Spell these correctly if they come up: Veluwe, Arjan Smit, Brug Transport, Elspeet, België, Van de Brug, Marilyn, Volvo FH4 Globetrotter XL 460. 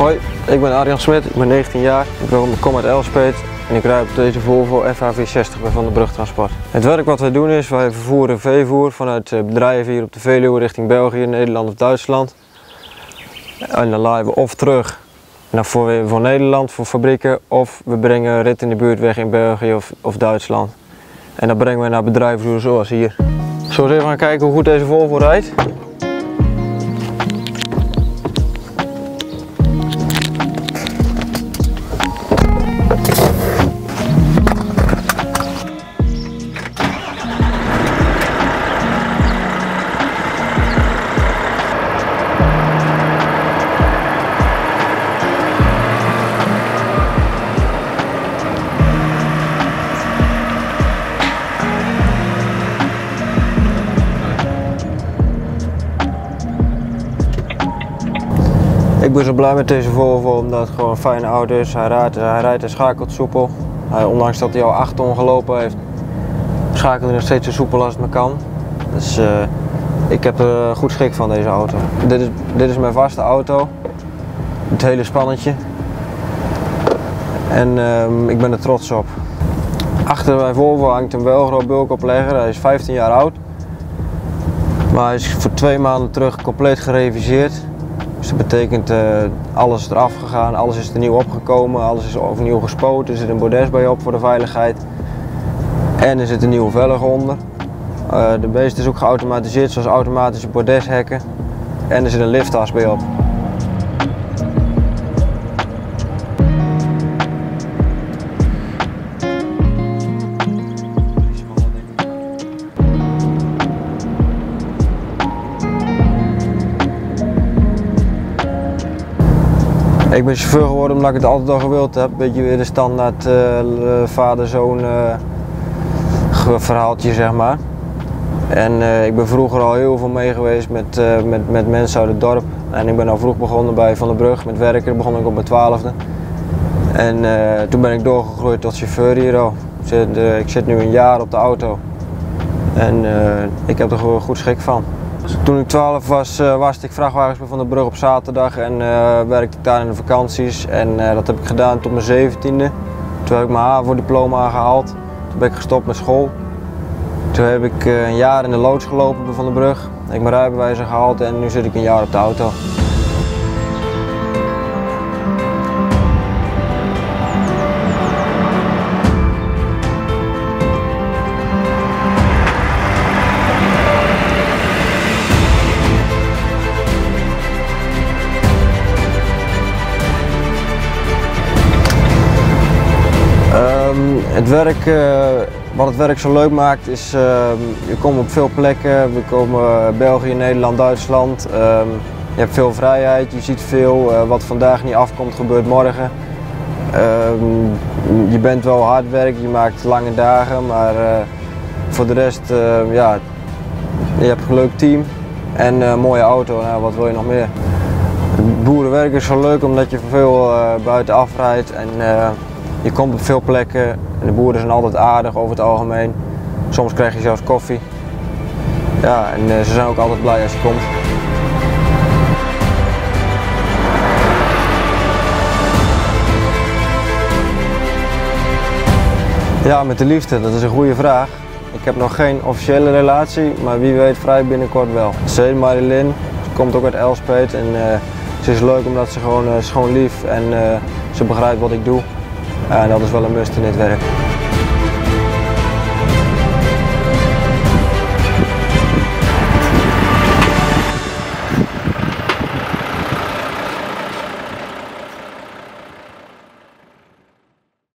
Hoi, ik ben Arjan Smit, ik ben 19 jaar, ik kom uit Elspeet en ik rijd op deze Volvo FH460 bij van de Brug Transport. Het werk wat wij doen is, wij vervoeren veevoer vanuit bedrijven hier op de Veluwe richting België, Nederland of Duitsland. En dan laaien we of terug naar voor Nederland, voor fabrieken, of we brengen rit in de buurt weg in België of Duitsland. En dat brengen we naar bedrijven zoals hier. Zullen we eens even gaan kijken hoe goed deze Volvo rijdt? Ik ben zo blij met deze Volvo omdat het gewoon een fijne auto is. Hij rijdt en schakelt soepel. Ondanks dat hij al 8 ton gelopen heeft, schakelt hij nog steeds zo soepel als het me kan. Dus ik heb er goed schik van deze auto. Dit is mijn vaste auto. Het hele spannetje. En ik ben er trots op. Achter mijn Volvo hangt een welgroot bulkoplegger. Hij is 15 jaar oud. Maar hij is voor 2 maanden terug compleet gereviseerd. Dus dat betekent alles is eraf gegaan, alles is er nieuw opgekomen, alles is overnieuw gespoten. Er zit een bordes bij op voor de veiligheid. En er zit een nieuwe velg onder. De beest is ook geautomatiseerd, zoals automatische bordeshekken. En er zit een liftas bij op. Ik ben chauffeur geworden omdat ik het altijd al gewild heb. Een beetje weer de standaard vader-zoon verhaaltje, zeg maar. En ik ben vroeger al heel veel mee geweest met mensen uit het dorp. En ik ben al vroeg begonnen bij Van der Brug met werken. Begon ik op mijn 12e. En toen ben ik doorgegroeid tot chauffeur hier al. Ik zit nu een jaar op de auto. En ik heb er gewoon goed schik van. Toen ik 12 was, waste ik vrachtwagens bij Van der Brug op zaterdag en werkte ik daar in de vakanties. En dat heb ik gedaan tot mijn 17e. Toen heb ik mijn HAVO-diploma aangehaald. Toen ben ik gestopt met school. Toen heb ik een jaar in de loods gelopen bij Van der Brug. Ik heb mijn rijbewijs gehaald en nu zit ik een jaar op de auto. Wat het werk zo leuk maakt is, je komt op veel plekken, we komen België, Nederland, Duitsland. Je hebt veel vrijheid, je ziet veel, wat vandaag niet afkomt gebeurt morgen. Je bent wel hard werk, je maakt lange dagen, maar voor de rest, ja, je hebt een leuk team en een mooie auto, nou, wat wil je nog meer? Boerenwerk is zo leuk omdat je veel buiten afrijdt en je komt op veel plekken en de boeren zijn altijd aardig over het algemeen. Soms krijg je zelfs koffie. Ja, en ze zijn ook altijd blij als je komt. Ja, met de liefde, dat is een goede vraag. Ik heb nog geen officiële relatie, maar wie weet vrij binnenkort wel. Ze heet Marilyn, ze komt ook uit Elspeet en ze is leuk omdat ze gewoon lief en ze begrijpt wat ik doe. En dat is wel een must in dit werk.